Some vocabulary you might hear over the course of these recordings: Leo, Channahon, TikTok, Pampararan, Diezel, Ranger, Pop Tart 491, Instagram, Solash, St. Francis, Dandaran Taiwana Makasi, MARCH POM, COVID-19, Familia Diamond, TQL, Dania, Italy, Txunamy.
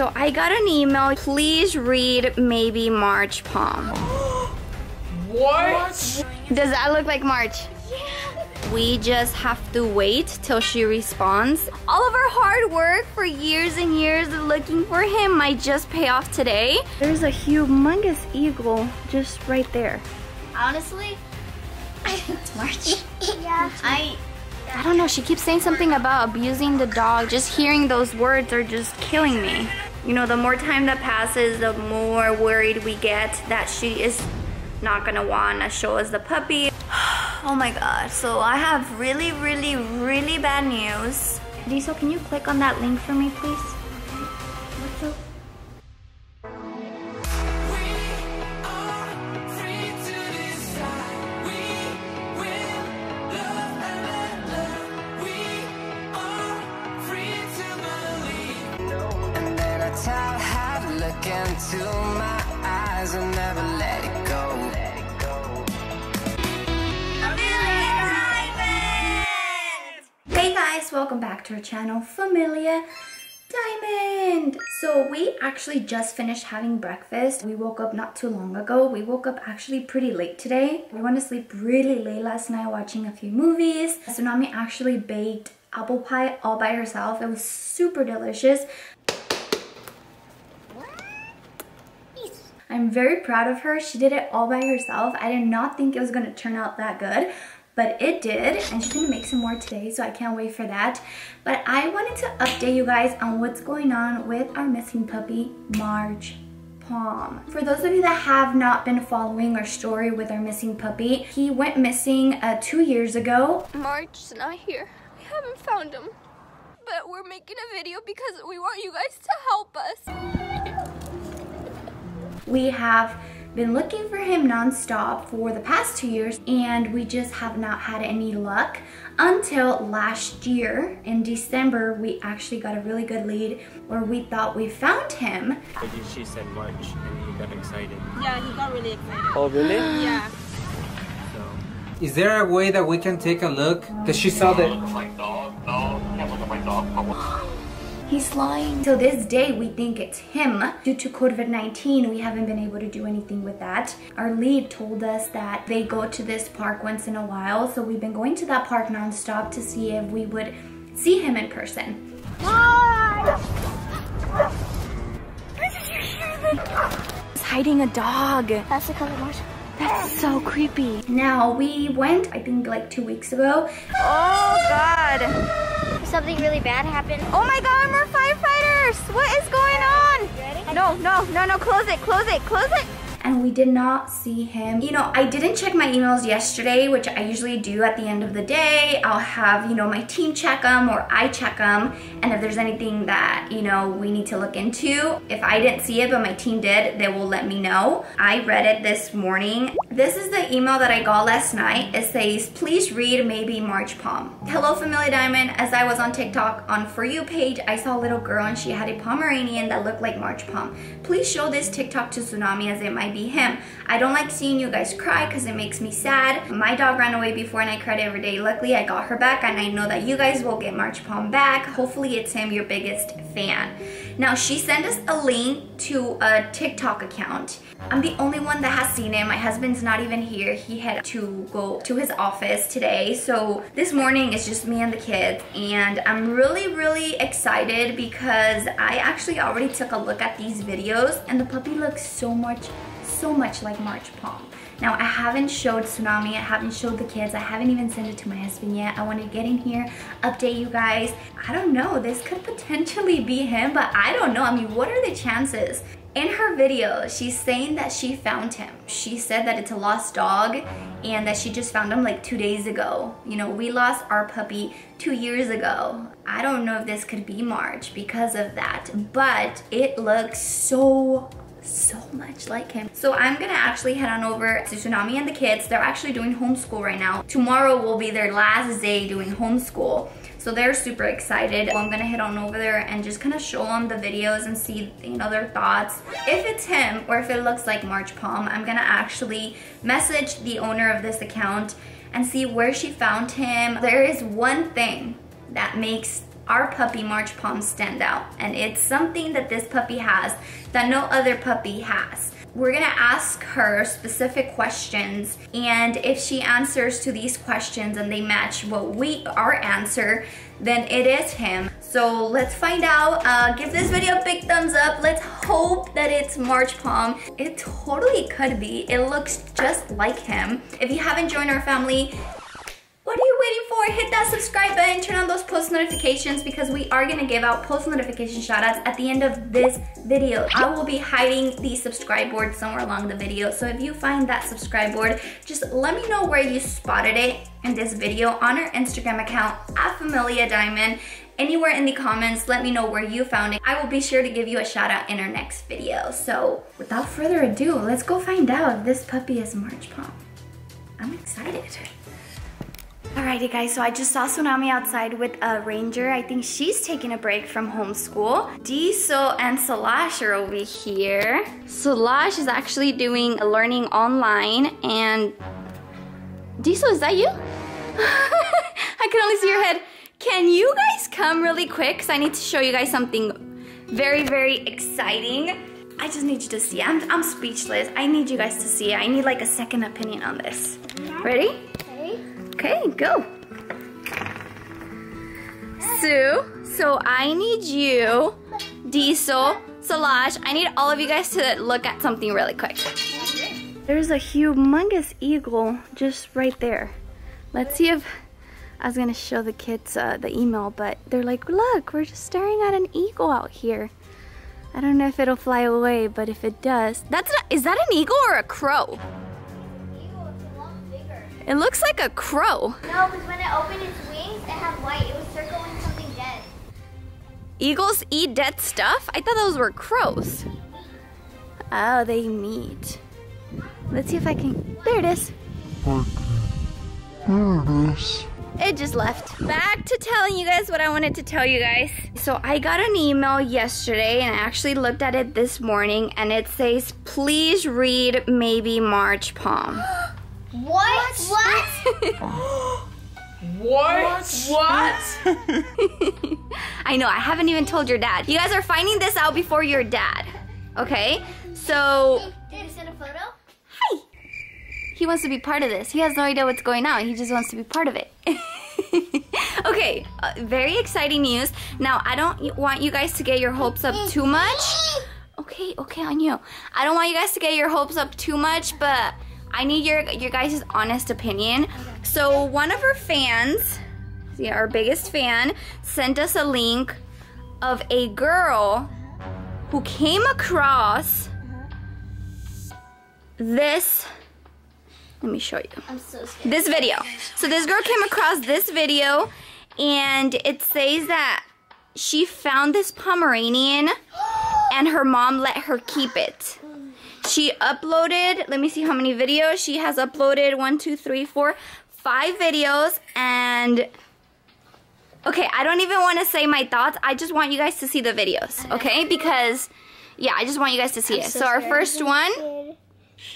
So I got an email. Please read maybe March palm. What? Does that look like March? Yeah. We just have to wait till she responds. All of our hard work for years and years of looking for him might just pay off today. There's a humongous eagle just right there. Honestly, it's March. Yeah. I don't know, she keeps saying something about abusing the dog. Just hearing those words are just killing me. You know, the more time that passes, the more worried we get that she is not gonna wanna show us the puppy. Oh my god, so I have really, really, really bad news. Diesel, can you click on that link for me, please? What's up? Until my eyes will never let it go. Hey guys, welcome back to our channel, Familia Diamond. So we actually just finished having breakfast. We woke up not too long ago. We woke up actually pretty late today. We went to sleep really late last night watching a few movies. Txunamy actually baked apple pie all by herself. It was super delicious. I'm very proud of her. She did it all by herself. I did not think it was gonna turn out that good, but it did, and she's gonna make some more today, so I can't wait for that. But I wanted to update you guys on what's going on with our missing puppy, March Palm. For those of you that have not been following our story with our missing puppy, he went missing 2 years ago. March's not here. We haven't found him, but we're making a video because we want you guys to help us. We have been looking for him non-stop for the past 2 years, and we just have not had any luck until last year. In December, we actually got a really good lead where we thought we found him. She said March, and he got excited. Yeah, he got really excited. Oh, really? Yeah. So. Is there a way that we can take a look? Because she saw that... He's lying. Till this day, we think it's him. Due to COVID-19, we haven't been able to do anything with that. Our lead told us that they go to this park once in a while, so we've been going to that park nonstop to see if we would see him in person. He's hiding a dog. That's the color, March. That's so creepy. Now, we went, I think, like 2 weeks ago. Oh, God. Something really bad happened. Oh my god, we're firefighters! What is going on? You ready? No, no, no, no, close it, close it, close it! And we did not see him. You know, I didn't check my emails yesterday, which I usually do at the end of the day. I'll have, you know, my team check them or I check them. And if there's anything that, you know, we need to look into, if I didn't see it but my team did, they will let me know. I read it this morning. This is the email that I got last night. It says, please read maybe March Palm. Hello, Familia Diamond. As I was on TikTok on For You page, I saw a little girl and she had a Pomeranian that looked like March Palm. Please show this TikTok to Txunamy as it might be him. I don't like seeing you guys cry because it makes me sad. My dog ran away before and I cried every day. Luckily I got her back and I know that you guys will get March Palm back. Hopefully it's him, your biggest fan. Now she sent us a link to a TikTok account. I'm the only one that has seen him. My husband's not even here. He had to go to his office today. So this morning it's just me and the kids, and I'm really, really excited because I actually already took a look at these videos and the puppy looks so much like March Palm. Now I haven't showed Txunamy, I haven't showed the kids, I haven't even sent it to my husband yet. I want to get in here, update you guys. I don't know, this could potentially be him, but I don't know. I mean, what are the chances? In her video, she's saying that she found him. She said that it's a lost dog and that she just found him like 2 days ago. You know, we lost our puppy 2 years ago. I don't know if this could be March because of that, but it looks so much like him. So I'm gonna actually head on over to Txunamy and the kids. They're actually doing homeschool right now. Tomorrow will be their last day doing homeschool. So they're super excited. So I'm gonna head on over there and just kind of show them the videos and see, you know, their thoughts. If it's him or if it looks like March Palm, I'm gonna actually message the owner of this account and see where she found him. There is one thing that makes our puppy March Palms stand out, and it's something that this puppy has that no other puppy has. We're gonna ask her specific questions, and if she answers to these questions and they match what our answer, then it is him. So let's find out. Give this video a big thumbs up. Let's hope that it's March Palm. It totally could be. It looks just like him. If you haven't joined our family, what are you waiting for? Hit that subscribe button, turn on those post notifications, because we are gonna give out post notification shoutouts at the end of this video. I will be hiding the subscribe board somewhere along the video, so if you find that subscribe board, just let me know where you spotted it in this video on our Instagram account at Familia Diamond. Anywhere in the comments, let me know where you found it. I will be sure to give you a shout out in our next video. So without further ado, let's go find out if this puppy is March Palm. I'm excited. Alrighty guys, so I just saw Txunamy outside with a Ranger. I think she's taking a break from homeschool. Diezel and Solash are over here. Solash is actually doing learning online, and Diezel, is that you? I can only see your head. Can you guys come really quick? Because I need to show you guys something very, very exciting. I just need you to see it. I'm speechless. I need you guys to see it. I need like a second opinion on this. Ready? Okay, go. Sue, so I need you, Diezel, Solash, I need all of you guys to look at something really quick. There's a humongous eagle just right there. Let's see if, I was gonna show the kids the email, but they're like, look, we're just staring at an eagle out here. I don't know if it'll fly away, but if it does, that's not, is that an eagle or a crow? It looks like a crow. No, because when it opened its wings, it had white. It was circling something dead. Eagles eat dead stuff? I thought those were crows. Oh, they meet. Let's see if I can... There it is. There it is. It just left. Back to telling you guys what I wanted to tell you guys. So I got an email yesterday, and I actually looked at it this morning, and it says, please read Maybe March Palm. What? What? What? What? What? I know, I haven't even told your dad. You guys are finding this out before your dad. Okay? So... Did you send a photo? Hi! He wants to be part of this. He has no idea what's going on. He just wants to be part of it. Okay, very exciting news. Now, I don't want you guys to get your hopes up too much. Okay, okay, on you. I don't want you guys to get your hopes up too much, but... I need your guys' honest opinion. So one of our fans, yeah, our biggest fan, sent us a link of a girl who came across this, let me show you. I'm so scared. This video. So this girl came across this video, and it says that she found this Pomeranian and her mom let her keep it. She uploaded, let me see how many videos. She has uploaded 5 videos, and okay, I don't even want to say my thoughts. I just want you guys to see the videos, okay? Because, yeah, I just want you guys to see it. So our first one.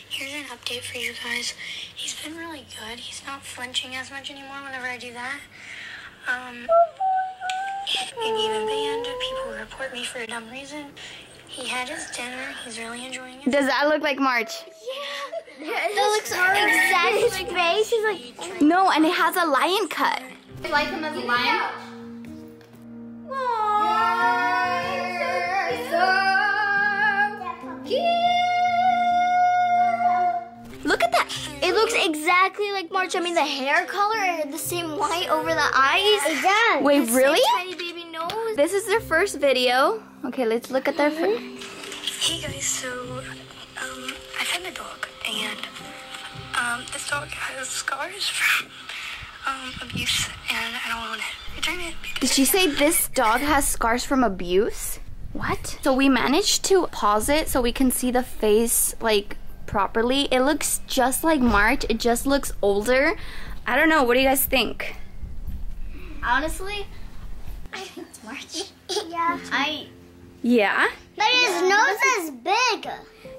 Here's an update for you guys. He's been really good. He's not flinching as much anymore whenever I do that. And even banned, people report me for a dumb reason. He had his dinner. He's really enjoying it. Does that look like March? Yeah. That looks exactly his face. He's like... No, and it has a lion cut. You like him as a lion? Aww. So cute. Look at that. It looks exactly like March. I mean, the hair color and the same white over the eyes. Yeah. Wait, really? Tiny baby nose. This is their first video. Okay, let's look at their first. Hey guys, so I found a dog, and this dog has scars from abuse, and I don't want to return it. Did she say this dog has scars from abuse? What? So we managed to pause it so we can see the face like properly. It looks just like March. It just looks older. I don't know. What do you guys think? Honestly, I think it's March. Yeah. Yeah? But his nose is big.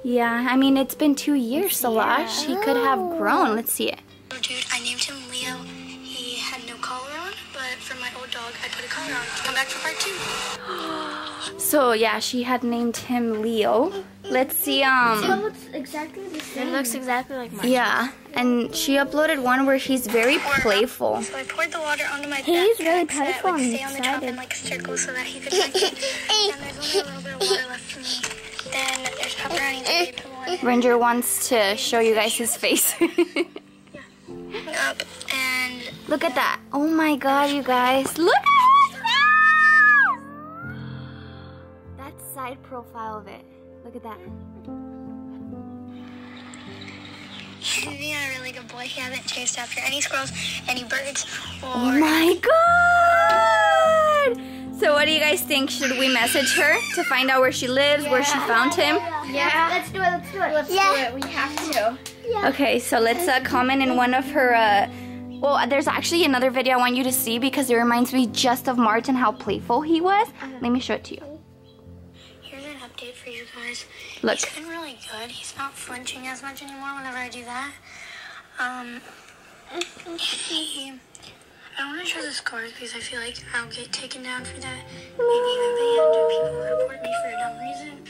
Yeah, I mean, it's been 2 years, Solash. Yeah. He could have grown. Let's see it. Dude, I named him Leo. He had no collar on, but for my old dog, I put a car on. Come back for part two. So yeah, she had named him Leo. Let's see. It looks exactly the same. It looks exactly like mine. Yeah, and she uploaded one where he's very playful. So I poured the water onto my backpack. He's really playful and excited. So that it would stay on the top in like a circle so that he could drink it. And there's only a little bit of water left for me. Then there's pepperoni. Ranger wants to show you guys his face. Up and look at that. Oh my god, you guys. Look at his face! That's side profile of it. Look at that. He's being a really good boy. He hasn't chased after any squirrels, any birds, or... Oh my god! So what do you guys think? Should we message her to find out where she lives, where she found him? Yeah, let's do it, let's do it. Let's do it, we have to. Yeah. Okay, so let's comment in one of her... well, there's actually another video I want you to see because it reminds me just of Martin, how playful he was. Let me show it to you. For you guys. Look. He's been really good. He's not flinching as much anymore whenever I do that. I want to show the scores because I feel like I'll get taken down for that. Maybe even banned or people report me for a dumb reason.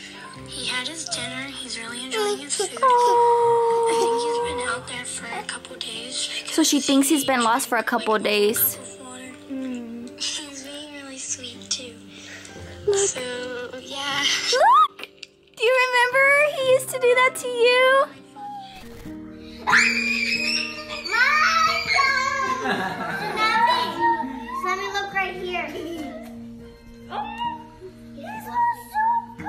He had his dinner. He's really enjoying his food. I think he's been out there for a couple days. So she thinks he's been lost for a couple days. He's being really sweet too. Look. So, yeah. Look! Do you remember he used to do that to you? So let me look right here. Oh, this is so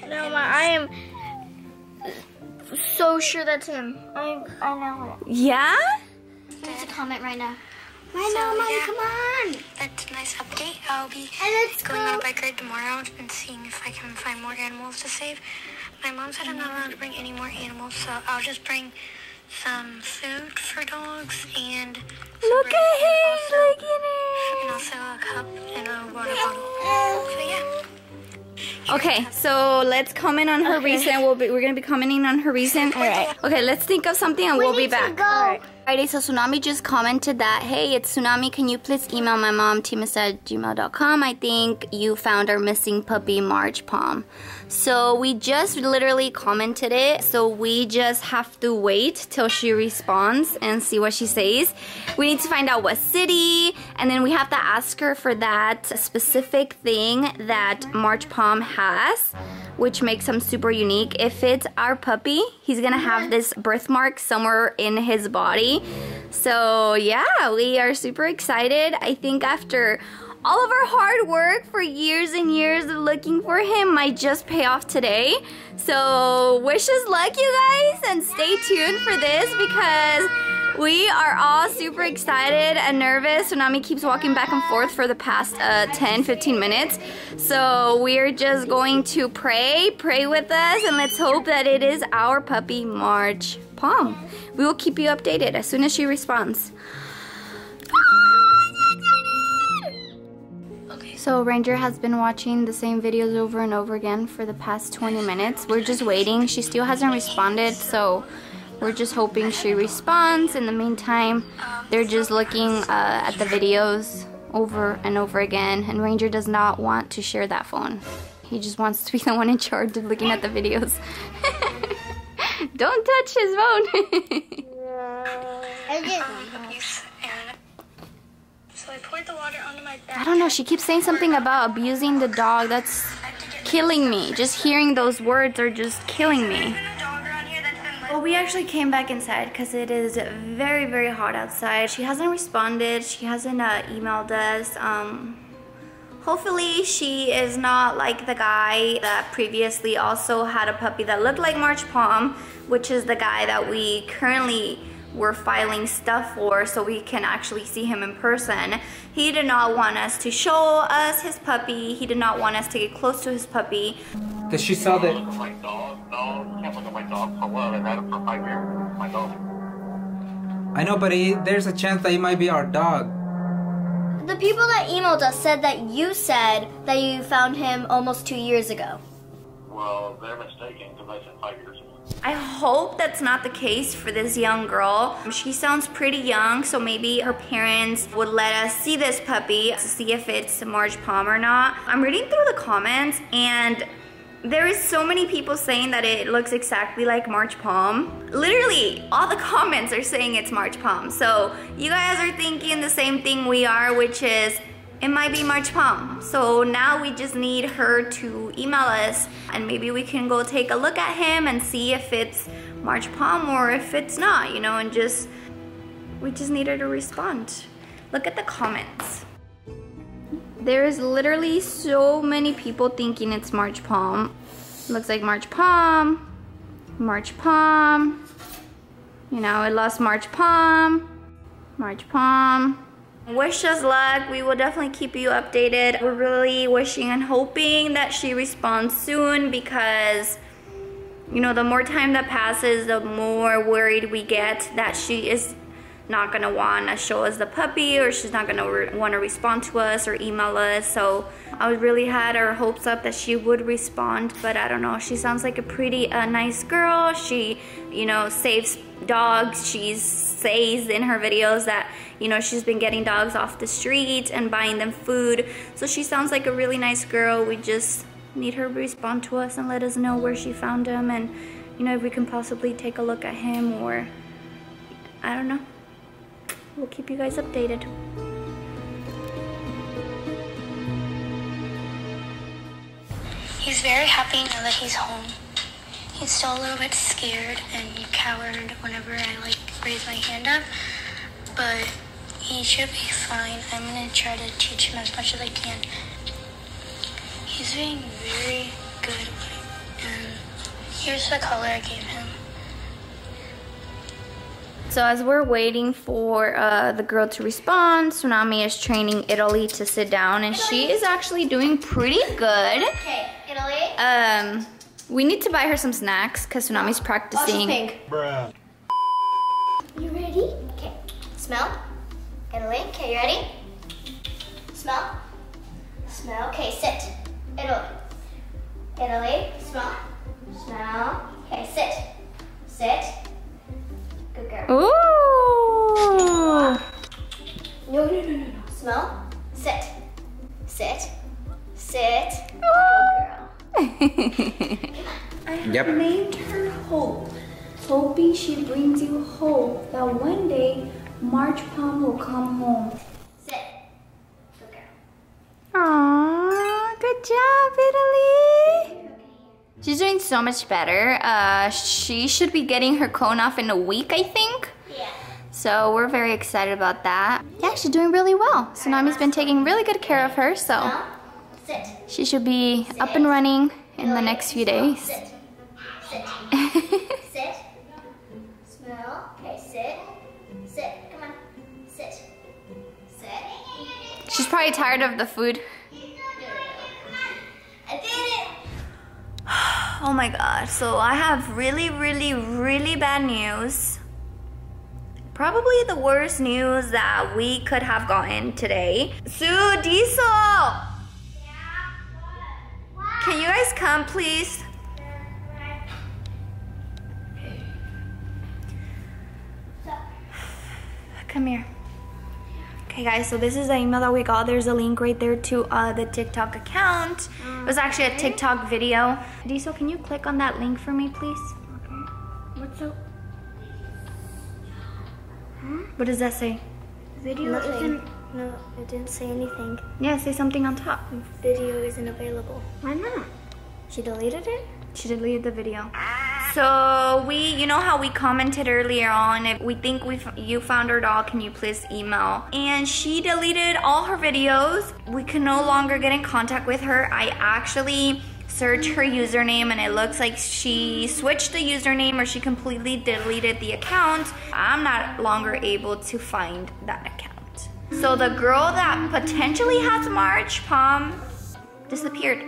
good. No, I am so sure that's him. I know it. Yeah? There's a comment right now. Mommy, come on. That's a nice update. I'll be going on a bike ride tomorrow and seeing if I can find more animals to save. My mom said I'm not allowed to bring any more animals, so I'll just bring some food for dogs and look at him, look at him. And also a cup and a water bottle. So yeah. Okay, so let's comment on her reason. We're gonna be commenting on her reason. All right. Okay, let's think of something and we'll be back. Alrighty, so Txunamy just commented that, hey, it's Txunamy, can you please email my mom, teamist@gmail.com. I think you found our missing puppy, March Palm. So we just literally commented it, so we just have to wait till she responds and see what she says. We need to find out what city, and then we have to ask her for that specific thing that March Palm has, which makes him super unique. If it's our puppy, he's gonna have this birthmark somewhere in his body. So yeah, we are super excited. I think after all of our hard work for years and years of looking for him might just pay off today. So wish us luck, you guys, and stay tuned for this because we are all super excited and nervous. Txunamy keeps walking back and forth for the past 10-15 minutes. So we're just going to pray with us, and let's hope that it is our puppy, March Palm. We will keep you updated as soon as she responds. So Ranger has been watching the same videos over and over again for the past 20 minutes. We're just waiting. She still hasn't responded, so we're just hoping she responds. In the meantime, they're just looking at the videos over and over again, and Ranger does not want to share that phone. He just wants to be the one in charge of looking at the videos. Don't touch his phone. So I poured the water onto my back. I don't know, she keeps saying something about abusing the dog. That's killing me. Just hearing those words are just killing me. Well, we actually came back inside because it is very, very hot outside. She hasn't responded. She hasn't emailed us. Hopefully she is not like the guy that previously also had a puppy that looked like March Palm, which is the guy that we currently were filing stuff for so we can actually see him in person. He did not want us to show us his puppy. He did not want us to get close to his puppy. Because she saw that... My dog, no, can't look at my dog. I've had him for 5 years, my dog. I know, but there's a chance that he might be our dog. The people that emailed us said that you said that you found him almost 2 years ago. Well, they're mistaken because I said 5 years ago. I hope that's not the case for this young girl. She sounds pretty young, so maybe her parents would let us see this puppy to see if it's Marge Pom or not. I'm reading through the comments and there is so many people saying that it looks exactly like Marge Pom. Literally, all the comments are saying it's Marge Pom. So you guys are thinking the same thing we are, which is it might be Marge Pom. So now we just need her to email us and maybe we can go take a look at him and see if it's Marge Pom or if it's not, you know, and just, we just need her to respond. Look at the comments. There is literally so many people thinking it's Marge Pom. Looks like Marge Pom, Marge Pom. You know, it lost Marge Pom, Marge Pom. Wish us luck. We will definitely keep you updated. We're really wishing and hoping that she responds soon because, you know, the more time that passes, the more worried we get that she is not gonna want to show us the puppy or she's not gonna want to respond to us or email us. So I really had our hopes up that she would respond, but I don't know. She sounds like a pretty nice girl. She, you know, saves dogs. She says in her videos that, you know, she's been getting dogs off the street and buying them food. So she sounds like a really nice girl. We just need her to respond to us and let us know where she found him and, you know, if we can possibly take a look at him or, I don't know. We'll keep you guys updated. He's very happy now that he's home. He's still a little bit scared and cowered whenever I like raise my hand up, but he should be fine. I'm gonna try to teach him as much as I can. He's being very good, and here's the color I gave him. So as we're waiting for the girl to respond, Txunamy is training Italy to sit down, and she is actually doing pretty good. Okay, Italy. We need to buy her some snacks because Tsunami's practicing. Oh, she's pink. You ready? Okay. Smell. Italy. Okay, you ready? Smell. Smell. Okay, sit. Italy. Italy. Smell. Smell. Okay, sit. Sit. Good girl. Ooh. No, no, no, no, no. Smell. Sit. Sit. Sit. Ooh. Good girl. I named her Hope, hoping she brings you hope that one day Marge Pom will come home. Sit. Good girl. Aww. Good job, Italy. She's doing so much better. She should be getting her cone off in a week, I think. Yeah. So we're very excited about that. Yeah, she's doing really well. Tsunami's been taking really good care of her, so she should be up and running in the next few days. Sit. Sit. Sit. Smell. Okay, sit. Sit. Come on. Sit. Sit. She's probably tired of the food. I did it. Oh my god, so I have really bad news. Probably the worst news that we could have gotten today. Diesel! Yeah, what? Can you guys come, please? Come here. Okay guys, so this is the email that we got. There's a link right there to the TikTok account. It was actually a TikTok video. Diezel, can you click on that link for me, please? Okay. What's up? Huh? What does that say? Video isn't... No, it didn't say anything. Yeah, say something on top. Video isn't available. Why not? She deleted it? She deleted the video. So we, you know how we commented earlier on, if we think you found her doll, can you please email? And she deleted all her videos. We can no longer get in contact with her. I actually searched her username and it looks like she switched the username or she completely deleted the account. I'm not longer able to find that account. So the girl that potentially has Marge Pom disappeared.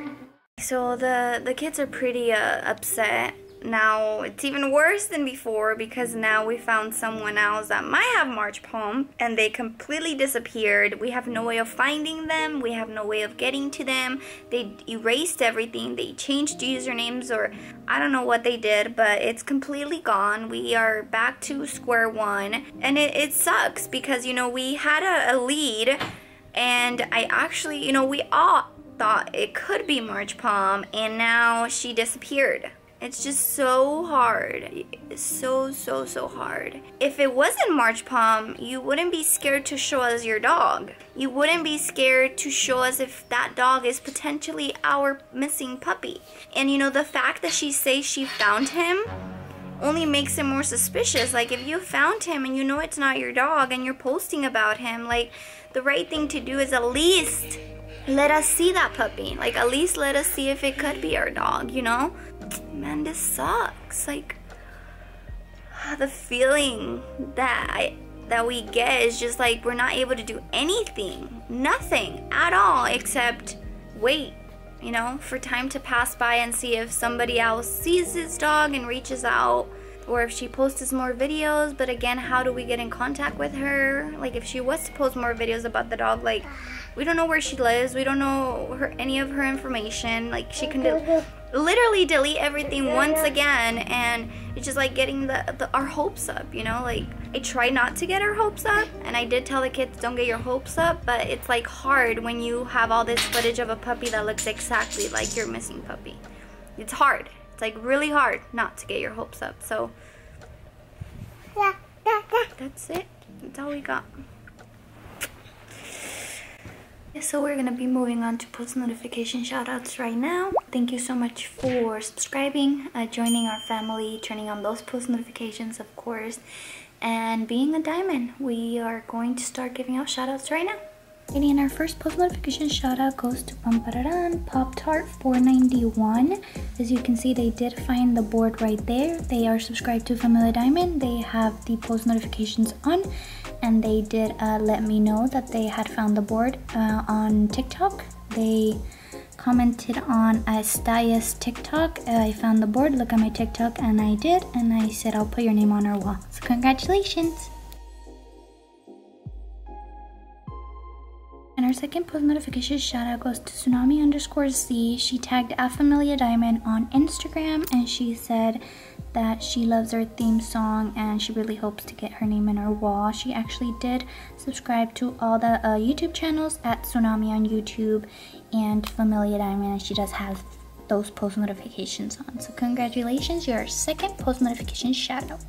So the kids are pretty upset. Now it's even worse than before because now we found someone else that might have March Palm and they completely disappeared. We have no way of finding them. We have no way of getting to them. They erased everything. They changed usernames or I don't know what they did, but it's completely gone. We are back to square one and it sucks because, you know, we had a lead and I actually, you know, we all thought it could be March Palm and now she disappeared. It's just so hard. So hard. If it wasn't March Palm, you wouldn't be scared to show us your dog. You wouldn't be scared to show us if that dog is potentially our missing puppy. And you know, the fact that she says she found him only makes it more suspicious. Like, if you found him and you know it's not your dog and you're posting about him, like, the right thing to do is at least let us see that puppy. Like, at least let us see if it could be our dog, you know? Man, this sucks. Like, the feeling that we get is just like we're not able to do anything, nothing at all, except wait, you know, for time to pass by and see if somebody else sees this dog and reaches out, or if she posts more videos. But again, how do we get in contact with her? Like, if she was to post more videos about the dog, like, we don't know where she lives, we don't know any of her information. Like, she can literally delete everything once again, and it's just like getting our hopes up, you know? Like, I try not to get our hopes up, and I did tell the kids don't get your hopes up, but it's like hard when you have all this footage of a puppy that looks exactly like your missing puppy. It's hard. It's like really hard not to get your hopes up. So that's it. That's all we got. So we're gonna be moving on to post notification shout outs right now. Thank you so much for subscribing, joining our family, turning on those post notifications, of course, and being a diamond. We are going to start giving out shout outs right now. And our first post notification shout out goes to Pampararan, Pop Tart 491. As you can see, they did find the board right there. They are subscribed to Familia Diamond. They have the post notifications on, and they did let me know that they had found the board on TikTok. They commented on Estaya's TikTok, I found the board, look at my TikTok, and I did, and I said I'll put your name on our wall. So congratulations! And our second post notification shout out goes to Txunamy_Z. She tagged @FamiliaDiamond on Instagram and she said that she loves our theme song and she really hopes to get her name in our wall. She actually did subscribe to all the YouTube channels at Txunamy on YouTube and Familia Diamond, and she does have those post notifications on. So congratulations, your second post notification shout out.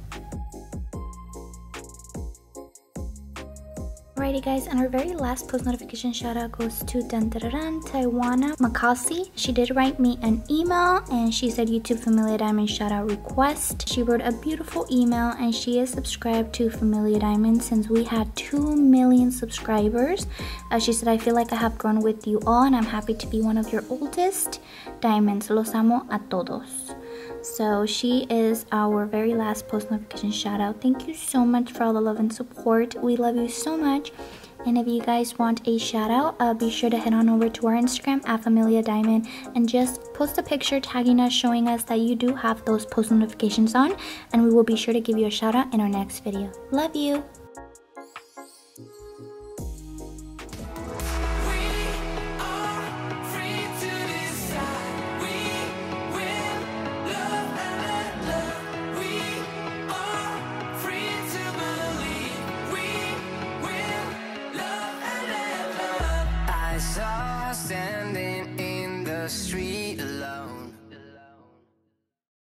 Alrighty guys, and our very last post notification shout out goes to Dandaran Taiwana Makasi. She did write me an email and she said YouTube Familia Diamond shout out request. She wrote a beautiful email and she is subscribed to Familia Diamond since we had 2 million subscribers. She said, I feel like I have grown with you all and I'm happy to be one of your oldest diamonds. Los amo a todos. So she is our very last post notification shout out. Thank you so much for all the love and support. We love you so much. And if you guys want a shout out, be sure to head on over to our Instagram @FamiliaDiamond and just post a picture tagging us, showing us that you do have those post notifications on, and we will be sure to give you a shout out in our next video. Love you.